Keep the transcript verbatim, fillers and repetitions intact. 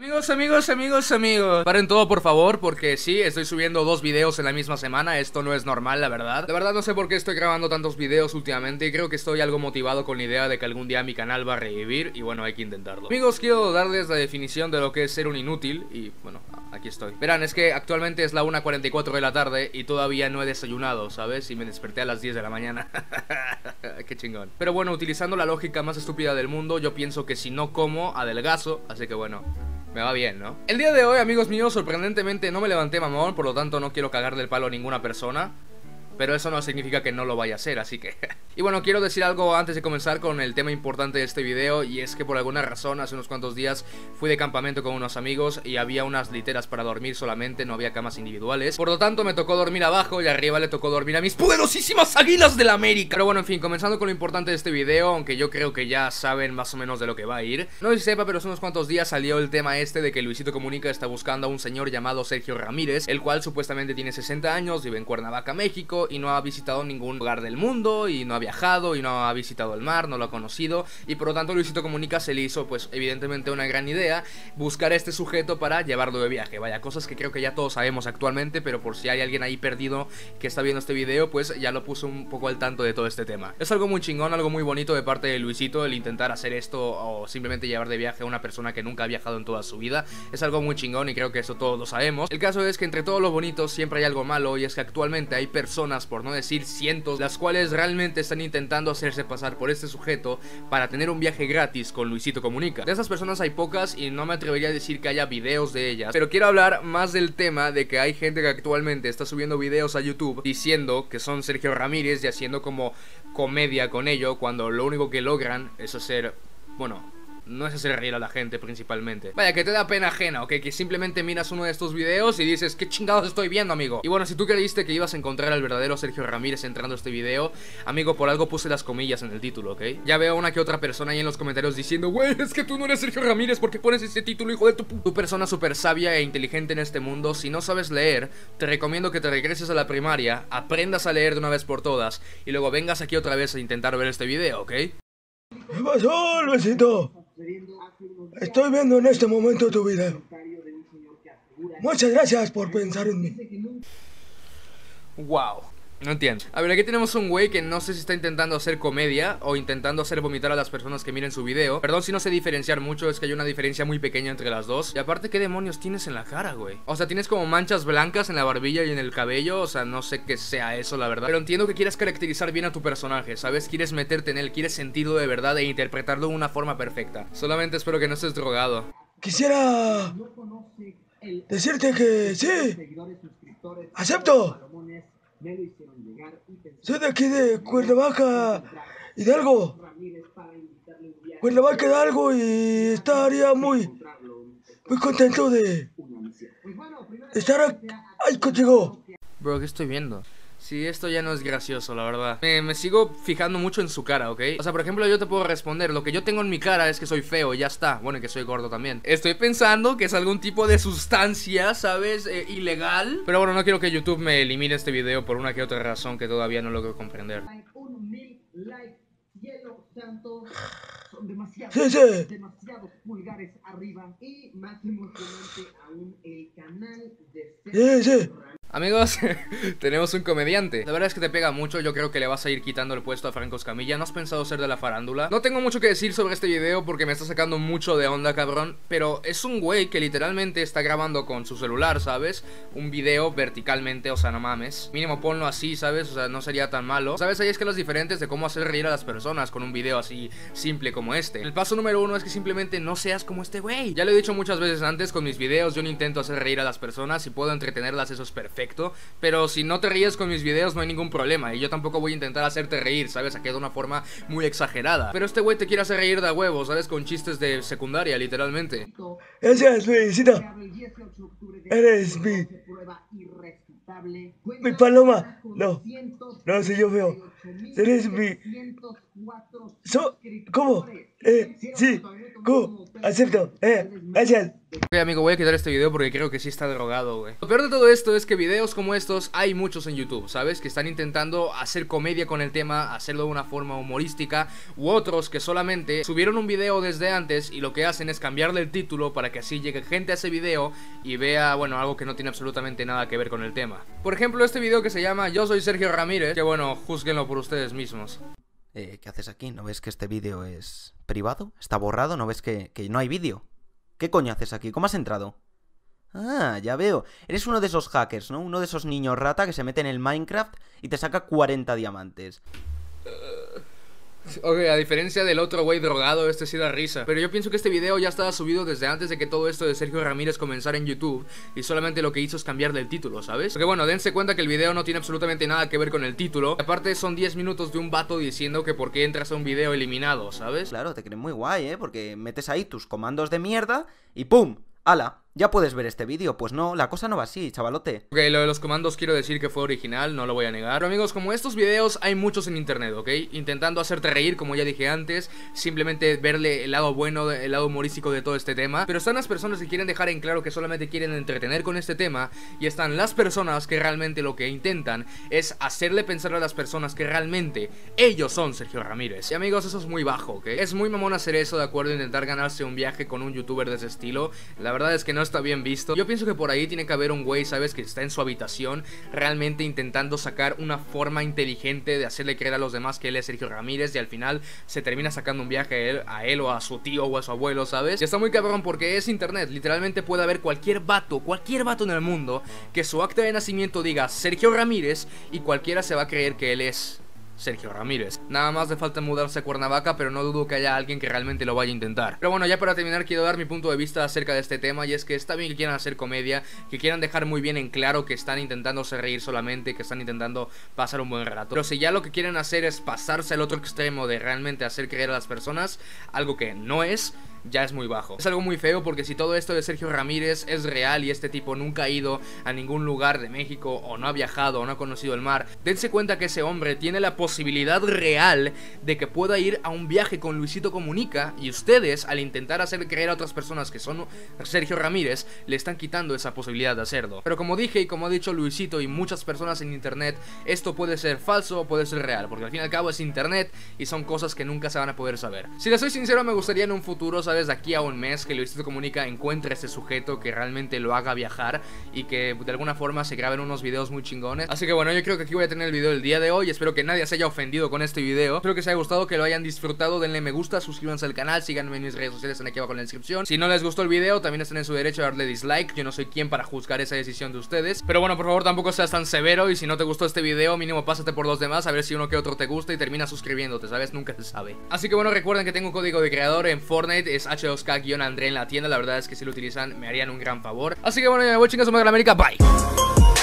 Amigos, amigos, amigos, amigos, paren todo por favor, porque sí, estoy subiendo dos videos en la misma semana. Esto no es normal, la verdad. La verdad no sé por qué estoy grabando tantos videos últimamente, y creo que estoy algo motivado con la idea de que algún día mi canal va a revivir, y bueno, hay que intentarlo. Amigos, quiero darles la definición de lo que es ser un inútil, y bueno, aquí estoy. Verán, es que actualmente es la una cuarenta y cuatro de la tarde y todavía no he desayunado, ¿sabes? Y me desperté a las diez de la mañana. Qué chingón. Pero bueno, utilizando la lógica más estúpida del mundo, yo pienso que si no como, adelgazo, así que bueno, me va bien, ¿no? El día de hoy, amigos míos, sorprendentemente no me levanté mamón, por lo tanto no quiero cagar del palo a ninguna persona, pero eso no significa que no lo vaya a hacer, así que... Y bueno, quiero decir algo antes de comenzar con el tema importante de este video, y es que por alguna razón hace unos cuantos días fui de campamento con unos amigos y había unas literas para dormir solamente, no había camas individuales. Por lo tanto me tocó dormir abajo y arriba le tocó dormir a mis poderosísimas águilas del América. Pero bueno, en fin, comenzando con lo importante de este video, aunque yo creo que ya saben más o menos de lo que va a ir. No sé si sepa, pero hace unos cuantos días salió el tema este de que Luisito Comunica está buscando a un señor llamado Sergio Ramírez, el cual supuestamente tiene sesenta años, vive en Cuernavaca, México, y no ha visitado ningún lugar del mundo, y no ha viajado, y no ha visitado el mar, no lo ha conocido, y por lo tanto Luisito Comunica se le hizo pues evidentemente una gran idea buscar a este sujeto para llevarlo de viaje. Vaya, cosas que creo que ya todos sabemos actualmente, pero por si hay alguien ahí perdido que está viendo este video, pues ya lo puso un poco al tanto de todo este tema. Es algo muy chingón, algo muy bonito de parte de Luisito, el intentar hacer esto o simplemente llevar de viaje a una persona que nunca ha viajado en toda su vida. Es algo muy chingón y creo que eso todos lo sabemos. El caso es que entre todos los bonitos siempre hay algo malo, y es que actualmente hay personas, por no decir cientos, las cuales realmente están intentando hacerse pasar por este sujeto para tener un viaje gratis con Luisito Comunica. De esas personas hay pocas y no me atrevería a decir que haya videos de ellas, pero quiero hablar más del tema de que hay gente que actualmente está subiendo videos a YouTube diciendo que son Sergio Ramírez y haciendo como comedia con ello, cuando lo único que logran es hacer, bueno... no es hacer reír a la gente principalmente. Vaya, que te da pena ajena, ¿ok? Que simplemente miras uno de estos videos y dices, ¿qué chingados estoy viendo, amigo? Y bueno, si tú creíste que ibas a encontrar al verdadero Sergio Ramírez entrando a este video, amigo, por algo puse las comillas en el título, ¿ok? Ya veo una que otra persona ahí en los comentarios diciendo, güey, es que tú no eres Sergio Ramírez, ¿por qué pones ese título, hijo de tu puta? Tú, persona súper sabia e inteligente en este mundo, si no sabes leer, te recomiendo que te regreses a la primaria, aprendas a leer de una vez por todas, y luego vengas aquí otra vez a intentar ver este video, ¿ok? ¿Qué pasó, Luisito? Estoy viendo en este momento tu video. Muchas gracias por pensar en mí. Wow. No entiendo. A ver, aquí tenemos un güey que no sé si está intentando hacer comedia o intentando hacer vomitar a las personas que miren su video. Perdón si no sé diferenciar mucho, es que hay una diferencia muy pequeña entre las dos. Y aparte, ¿qué demonios tienes en la cara, güey? O sea, tienes como manchas blancas en la barbilla y en el cabello. O sea, no sé qué sea eso, la verdad. Pero entiendo que quieres caracterizar bien a tu personaje, ¿sabes? Quieres meterte en él, quieres sentirlo de verdad e interpretarlo de una forma perfecta. Solamente espero que no estés drogado. Quisiera decirte que sí, acepto. Soy de aquí de Cuernavaca, Hidalgo. Cuernavaca, Hidalgo, y estaría muy, muy contento de estar aquí. ¡Ay, contigo! Bro, ¿qué estoy viendo? Sí, esto ya no es gracioso, la verdad. Me, me sigo fijando mucho en su cara, ¿ok? O sea, por ejemplo, yo te puedo responder, lo que yo tengo en mi cara es que soy feo, ya está. Bueno, y que soy gordo también. Estoy pensando que es algún tipo de sustancia, ¿sabes? Eh, ilegal. Pero bueno, no quiero que YouTube me elimine este video por una que otra razón que todavía no logro comprender. Sí, sí. Sí, sí. Amigos, tenemos un comediante. La verdad es que te pega mucho, yo creo que le vas a ir quitando el puesto a Franco Escamilla. ¿No has pensado ser de la farándula? No tengo mucho que decir sobre este video porque me está sacando mucho de onda, cabrón. Pero es un güey que literalmente está grabando con su celular, ¿sabes? Un video verticalmente, o sea, no mames. Mínimo ponlo así, ¿sabes? O sea, no sería tan malo. ¿Sabes? Hay escalas diferentes de cómo hacer reír a las personas con un video así simple como este. El paso número uno es que simplemente no seas como este güey. Ya lo he dicho muchas veces antes con mis videos, yo no intento hacer reír a las personas. Si puedo entretenerlas, eso es perfecto. Perfecto, pero si no te ríes con mis videos no hay ningún problema, y yo tampoco voy a intentar hacerte reír, ¿sabes? Aquí de una forma muy exagerada. Pero este güey te quiere hacer reír de a huevo, ¿sabes? Con chistes de secundaria, literalmente. Gracias, Luisito. Eres mi... mi paloma. No, no, si yo veo. Eres mi... So... ¿Cómo? Eh, sí, Q, acepto, eh, gracias. Ok, amigo, voy a quitar este video porque creo que sí está drogado, güey. Lo peor de todo esto es que videos como estos hay muchos en YouTube, ¿sabes? Que están intentando hacer comedia con el tema, hacerlo de una forma humorística, u otros que solamente subieron un video desde antes y lo que hacen es cambiarle el título para que así llegue gente a ese video y vea, bueno, algo que no tiene absolutamente nada que ver con el tema. Por ejemplo, este video que se llama Yo soy Sergio Ramírez, que bueno, júzguenlo por ustedes mismos. Eh, ¿Qué haces aquí? ¿No ves que este vídeo es privado? ¿Está borrado? ¿No ves que, que no hay vídeo? ¿Qué coño haces aquí? ¿Cómo has entrado? Ah, ya veo. Eres uno de esos hackers, ¿no? Uno de esos niños rata que se mete en el Minecraft y te saca cuarenta diamantes. Uh... Ok, a diferencia del otro güey drogado, este sí da risa. Pero yo pienso que este video ya estaba subido desde antes de que todo esto de Sergio Ramírez comenzara en YouTube, y solamente lo que hizo es cambiarle el título, ¿sabes? Porque bueno, dense cuenta que el video no tiene absolutamente nada que ver con el título. Aparte son diez minutos de un vato diciendo que por qué entras a un video eliminado, ¿sabes? Claro, te creen muy guay, ¿eh? Porque metes ahí tus comandos de mierda y ¡pum! ¡Hala! Ya puedes ver este vídeo. Pues no, la cosa no va así, chavalote. Ok, lo de los comandos quiero decir que fue original, no lo voy a negar. Pero amigos, como estos videos hay muchos en internet, ¿ok? Intentando hacerte reír, como ya dije antes, simplemente verle el lado bueno, el lado humorístico de todo este tema. Pero están las personas que quieren dejar en claro que solamente quieren entretener con este tema, y están las personas que realmente lo que intentan es hacerle pensar a las personas que realmente ellos son Sergio Ramírez. Y amigos, eso es muy bajo, ¿ok? Es muy mamón hacer eso, ¿de acuerdo? Intentar ganarse un viaje con un youtuber de ese estilo. La verdad es que no no está bien visto. Yo pienso que por ahí tiene que haber un güey, ¿sabes? Que está en su habitación realmente intentando sacar una forma inteligente de hacerle creer a los demás que él es Sergio Ramírez, y al final se termina sacando un viaje a él, a él o a su tío o a su abuelo, ¿sabes? Y está muy cabrón porque es internet. Literalmente puede haber cualquier vato, cualquier vato en el mundo que su acta de nacimiento diga Sergio Ramírez, y cualquiera se va a creer que él es Sergio Ramírez. Nada más le falta mudarse a Cuernavaca, pero no dudo que haya alguien que realmente lo vaya a intentar. Pero bueno, ya para terminar quiero dar mi punto de vista acerca de este tema, y es que está bien que quieran hacer comedia, que quieran dejar muy bien en claro que están intentándose reír solamente, que están intentando pasar un buen rato. Pero si ya lo que quieren hacer es pasarse al otro extremo de realmente hacer creer a las personas algo que no es, ya es muy bajo. Es algo muy feo porque si todo esto de Sergio Ramírez es real y este tipo nunca ha ido a ningún lugar de México, o no ha viajado, o no ha conocido el mar, dense cuenta que ese hombre tiene la posibilidad real de que pueda ir a un viaje con Luisito Comunica, y ustedes, al intentar hacer creer a otras personas que son Sergio Ramírez, le están quitando esa posibilidad de hacerlo. Pero como dije y como ha dicho Luisito y muchas personas en internet, esto puede ser falso o puede ser real, porque al fin y al cabo es internet y son cosas que nunca se van a poder saber. Si les soy sincero, me gustaría en un futuro, ¿sabes? De aquí a un mes, que Luisito Comunica encuentre a este sujeto que realmente lo haga viajar y que de alguna forma se graben unos videos muy chingones. Así que bueno, yo creo que aquí voy a tener el video del día de hoy. Espero que nadie se haya ofendido con este video. Espero que os haya gustado, que lo hayan disfrutado. Denle me gusta, suscríbanse al canal, síganme en mis redes sociales, están aquí abajo en la descripción. Si no les gustó el video, también están en su derecho a darle dislike. Yo no soy quien para juzgar esa decisión de ustedes. Pero bueno, por favor, tampoco seas tan severo, y si no te gustó este video, mínimo pásate por los demás a ver si uno que otro te gusta y termina suscribiéndote, ¿sabes? Nunca se sabe. Así que bueno, recuerden que tengo un código de creador en Fortnite, es hache dos ka guion andre en la tienda. La verdad es que si lo utilizan me harían un gran favor. Así que bueno, ya me voy, chingas, madre de América, bye.